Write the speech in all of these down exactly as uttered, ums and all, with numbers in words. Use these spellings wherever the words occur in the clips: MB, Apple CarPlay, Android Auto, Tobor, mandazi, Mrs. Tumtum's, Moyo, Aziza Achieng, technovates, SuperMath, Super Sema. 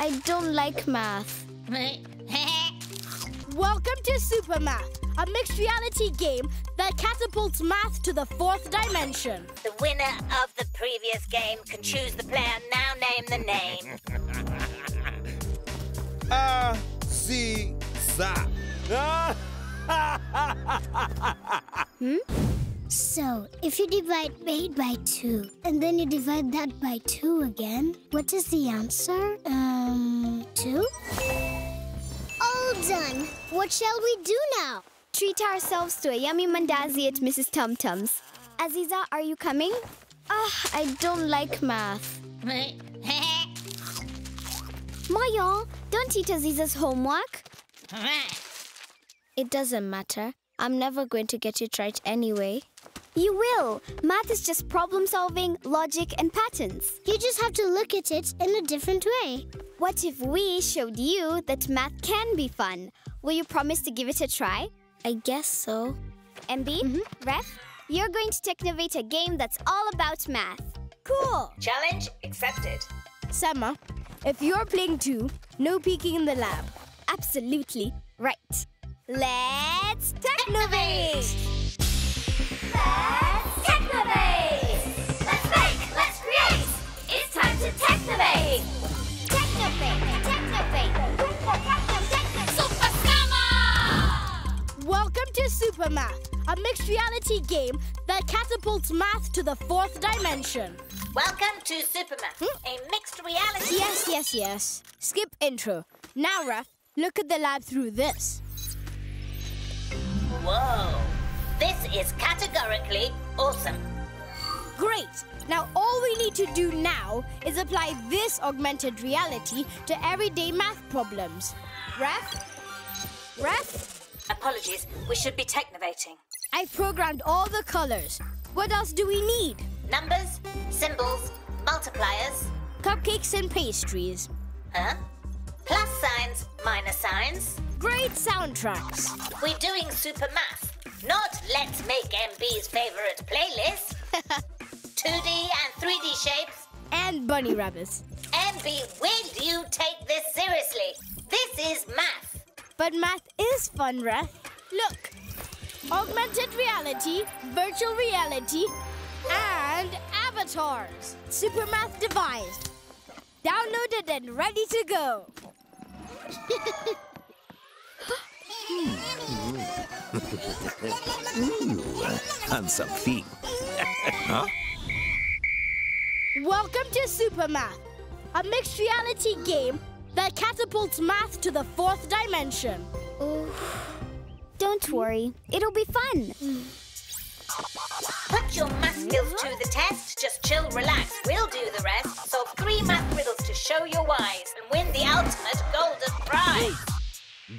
I don't like math. Welcome to SuperMath, a mixed reality game that catapults math to the fourth dimension. The winner of the previous game can choose the player. Now name the name. Aziza. hmm? So, if you divide eight by two, and then you divide that by two again, what is the answer? Um, two? All done! What shall we do now? Treat ourselves to a yummy mandazi at Missus Tumtum's. Aziza, are you coming? Ah, uh, I don't like math. Moyo, don't eat Aziza's homework. It doesn't matter. I'm never going to get it right anyway. You will. Math is just problem solving, logic, and patterns. You just have to look at it in a different way. What if we showed you that math can be fun? Will you promise to give it a try? I guess so. M B, mm-hmm. Ref, you're going to technovate a game that's all about math. Cool. Challenge accepted. Sema, if you're playing too, no peeking in the lab. Absolutely right. Let's technovate! Let's technovate! Let's make, let's create! It's time to technovate! Technovate, technovate, technovate, Super Sema! Welcome to SuperMath, a mixed reality game that catapults math to the fourth dimension. Welcome to SuperMath, hmm? a mixed reality... Yes, yes, yes. Skip intro. Now, Ref, look at the lab through this. Whoa! This is categorically awesome. Great! Now all we need to do now is apply this augmented reality to everyday math problems. Ref? Ref? Apologies, we should be technovating. I've programmed all the colors. What else do we need? Numbers, symbols, multipliers. Cupcakes and pastries. Huh? Plus signs, minus signs. Great soundtracks. We're doing SuperMath, not Let's Make M B's favorite playlist. two D and three D shapes. And bunny rabbits. M B, will you take this seriously? This is math. But math is fun, Ref. Look, augmented reality, virtual reality, and avatars. SuperMath devised, downloaded and ready to go. Ooh, handsome feet. Huh? Welcome to SuperMath, a mixed reality game that catapults math to the fourth dimension. Ooh. Don't worry, it'll be fun. Put your math skills to the test. Just chill, relax. We'll do the rest. Solve three math riddles to show you're wise and win the ultimate golden prize.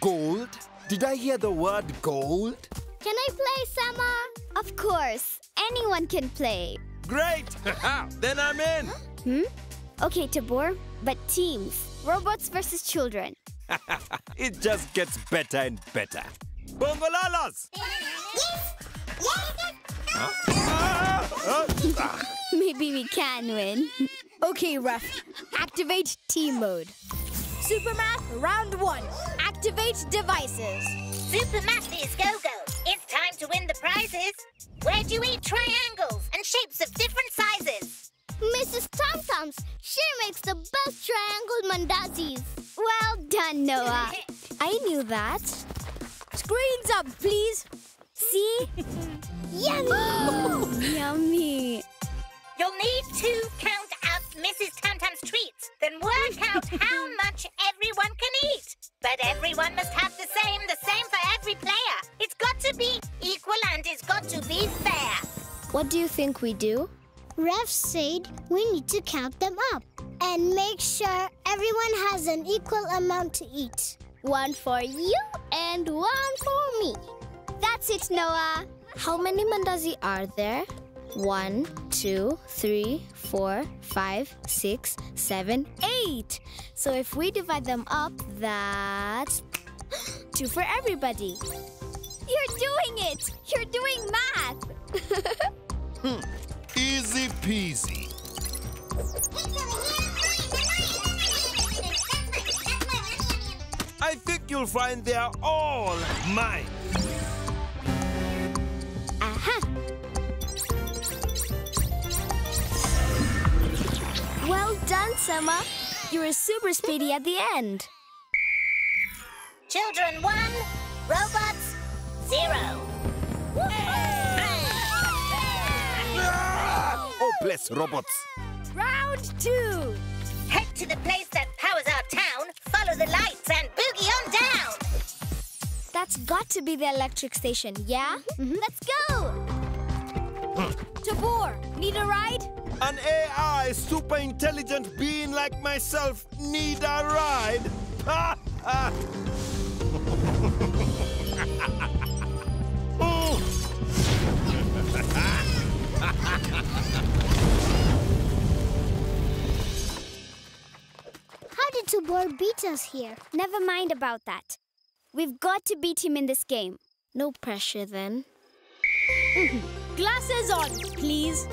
Gold? Did I hear the word gold? Can I play, Sema? Of course. Anyone can play. Great! Then I'm in! Hmm? Okay, Tobor, but teams. Robots versus children. It just gets better and better. Bongolalas! Yes! Yes! Huh? Ah! Ah! Maybe we can win. Okay, Ref. Activate team mode. SuperMath round one. Activate devices. SuperMath is go-go. It's time to win the prizes. Where do we eat triangles and shapes of different sizes? Missus Tumtum's. She makes the best triangle mandazis. Well done, Noah. I knew that. Screens up, please. See? Yummy! Oh, yummy. You'll need to count out Missus Tumtum's treats, then work out how much everyone can eat. But everyone must have the same, the same for every player. It's got to be equal and it's got to be fair. What do you think we do? Ref said we need to count them up and make sure everyone has an equal amount to eat. One for you and one for me. That's it, Noah. How many mandazi are there? One, two, three, four, five, six, seven, eight. So if we divide them up, that's two for everybody. You're doing it! You're doing math! hmm. Easy peasy. you'll find they are all mine. Aha! Well done, Sema. You're a super speedy at the end. Children one, robots zero. Oh, bless robots. Round two. Head to the place that powers our town, follow the lights and boogie on down. That's got to be the electric station, yeah? Mm-hmm. Let's go! Tobor, need a ride? An A I super intelligent being like myself need a ride? Ha! Ha! How did Tobor beat us here? Never mind about that. We've got to beat him in this game. No pressure then. Mm-hmm. Glasses on, please.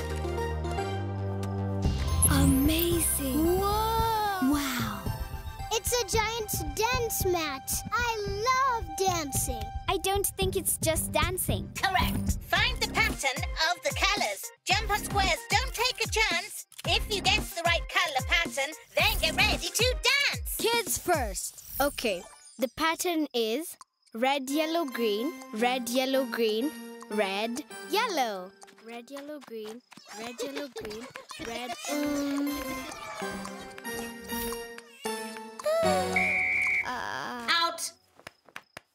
Amazing. Whoa! Wow. It's a giant dance mat. I love dancing. I don't think it's just dancing. Correct. Find the pattern of the colors. Jump on squares. Don't take a chance. If you guess the right color pattern, then get ready to dance. Kids first. Okay. The pattern is red, yellow, green, red, yellow, green, red, yellow. Red, yellow, green, red, yellow, green, red, um... uh... Out!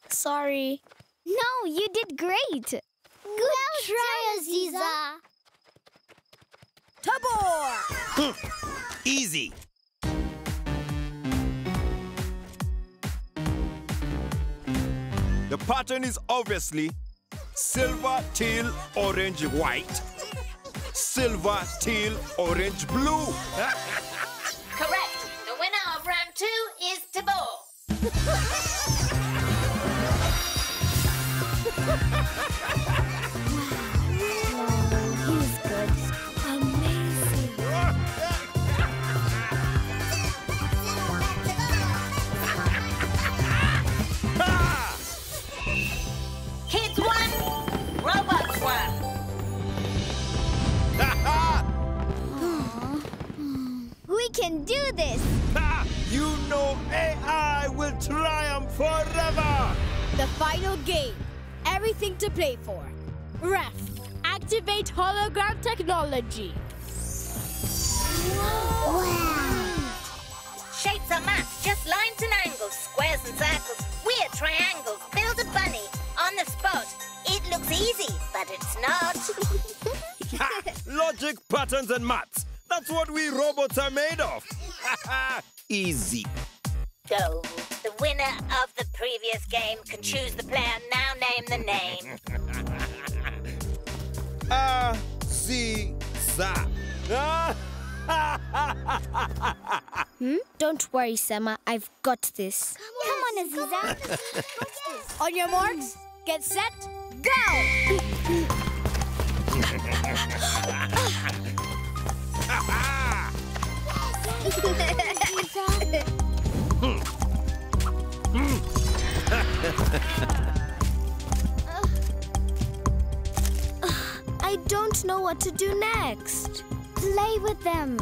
Sorry. No, you did great. Good well try, Aziza. Tobor! Easy. The pattern is obviously silver, teal, orange, white. Silver, teal, orange, blue. Correct. The winner of round two is Tobor. Wow. Wow, he was good. Amazing. Kids one, robots one. We can do this. Ha! You know A I will triumph forever. The final game. Everything to play for. Ref, activate hologram technology. Wow. Wow. Shapes are maps, just lines and angles, squares and circles, weird triangles. Build a bunny. On the spot. It looks easy, but it's not. Ha, logic, patterns, and maths. That's what we robots are made of. Easy. Go. The winner of the previous game can choose the player. Now name the name. Aziza. Hmm? Don't worry, Sema. I've got this. Come on, Aziza. On your marks. Get set, go! I don't know what to do next. Play with them.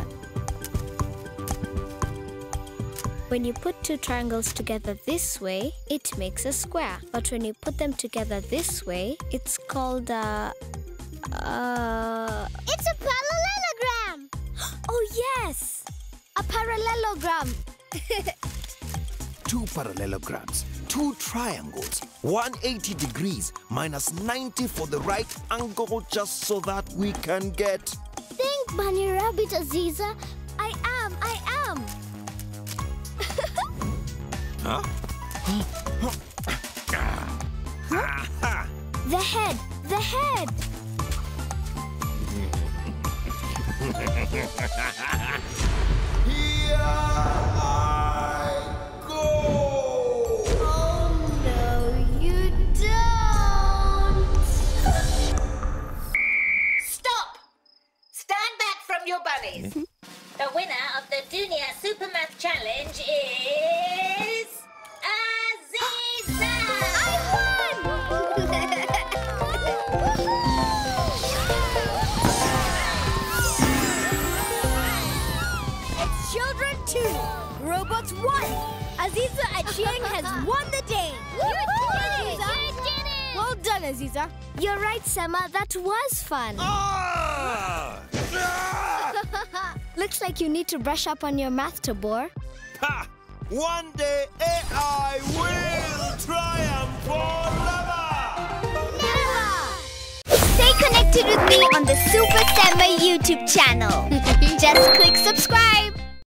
When you put two triangles together this way, it makes a square. But when you put them together this way, it's called a... Uh... It's a parallelogram! Oh, yes! A parallelogram! Two parallelograms, two triangles, one hundred eighty degrees, minus ninety for the right angle, just so that we can get... Think, Bunny Rabbit, Aziza. I am, I am! Huh? Huh? The head! The head! Here I go! Oh no, you don't! Stop! Stand back from your bunnies! The winner of the Junior SuperMath Challenge is... Aziza! two. Robots won. Aziza Achieng has won the day. You did it, Aziza. You did it. Well done, Aziza. You're right, Sema. That was fun. Ah! Ah! Looks like you need to brush up on your math, Tobor. Ha! One day A I will triumph forever! Never! Stay connected with me on the Super Sema YouTube channel. Just click subscribe.